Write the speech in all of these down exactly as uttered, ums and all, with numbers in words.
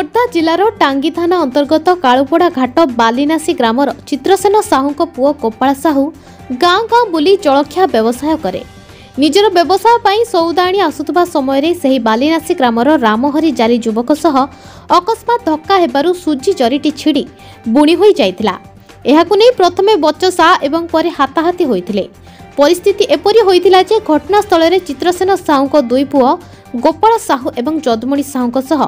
खोर्धा जिलार टांगी थाना अंतर्गत कालुपड़ा घाट बालीनासी ग्रामर चित्रसेन साहू पुओ गोपाल साहू गाँ गाँ बुली जलखिया व्यवसाय करे। निजर व्यवसाय पर सौदा आनी आसुवा समय से ही बालीनासी ग्रामर रामहरी जारी युवक सह अकस्मात धक्का हेबारु सुजी जरीटी छिड़ी बुणी हो जाता। यहाकु नेई प्रथमे बचसा एवं पर हाताहाती होइथिले। परिस्थिति एपरी होइथिला जे घटनास्थल रे चित्रसेन साहू दुई पुओ गोपाल साहू एवं जदमणि साहू सह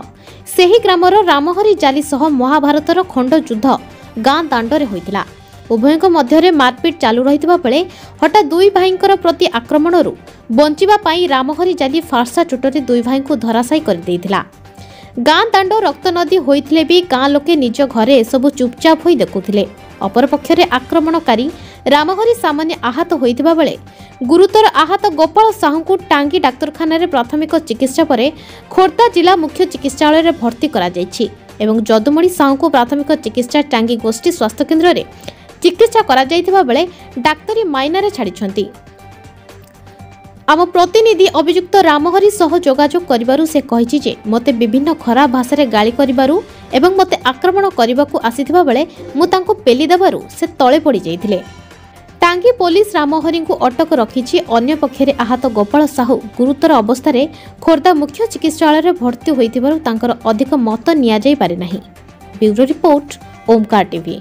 सेही ग्रामर रामहरी जाली सह महाभारतर खंड युद्ध गाँ दाण्डरे होइथिला। उभयक मध्यरे मारपीट चालू रहितबा बेले हठात दुई भाईंकर प्रति आक्रमणरू बंचिबा पाई रामहरी जाली फारसा चोटरे दुई भाईंकु धराशायी करि देइथिला। गाँ दाण्ड रक्त नदी होइथिले भी गाँ लोके निज घरे एसबु चुपचाप होई देखुथिले। अपरपक्षरे आक्रमणकारी रामहरी सामान्य आहत होइथिबा बेले गुरुतर आहत गोपाल साहूंकु टांगी डाक्तरखाना प्राथमिक चिकित्सा पर खोर्धा जिला मुख्य चिकित्सालय में भर्ती कराଯାଇଛି एवं जदुमणि साहूंकु प्राथमिक चिकित्सा टांगी गोष्ठी स्वास्थ्य केन्द्र में चिकित्सा कराଯାଇଥିବା बेले डाक्तरी माइनारे छाड़िछंती। आम प्रतिनिधि अभियुक्त रामहरी सह जोगाजोग करिबारु से कहिछि जे मते विभिन्न खराब भाषा रे गाली करिबारु एवं मते आक्रमण करबाकू आसीथिबा बेले मु तांको पेली देबारु से तळे पड़ी जाइथिले। टांगी पुलिस रामहरींकू अटक रखिछि। अन्य पक्षरे आहत गोपाल साहू गुरुतर अवस्था रे खोर्धा मुख्य चिकित्सालय रे भर्ती होइथिबारु तांकर अधिक मत निया जाई पारे नाही। Bureau report Omkar TV.